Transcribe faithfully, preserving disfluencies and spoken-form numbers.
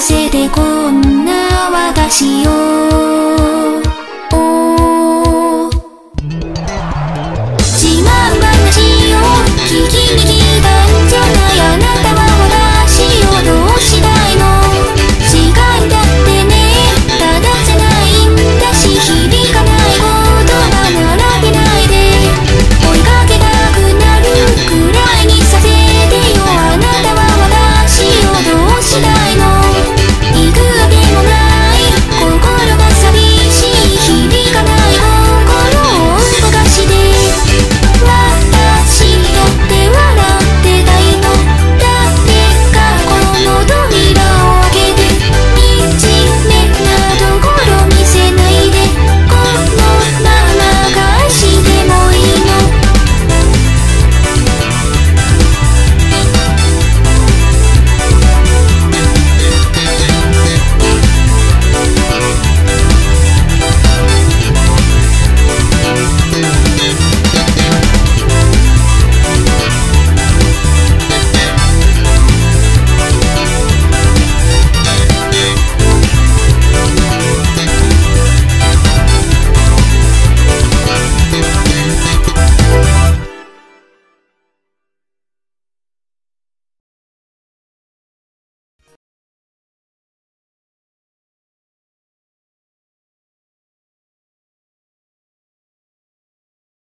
せてこんな私を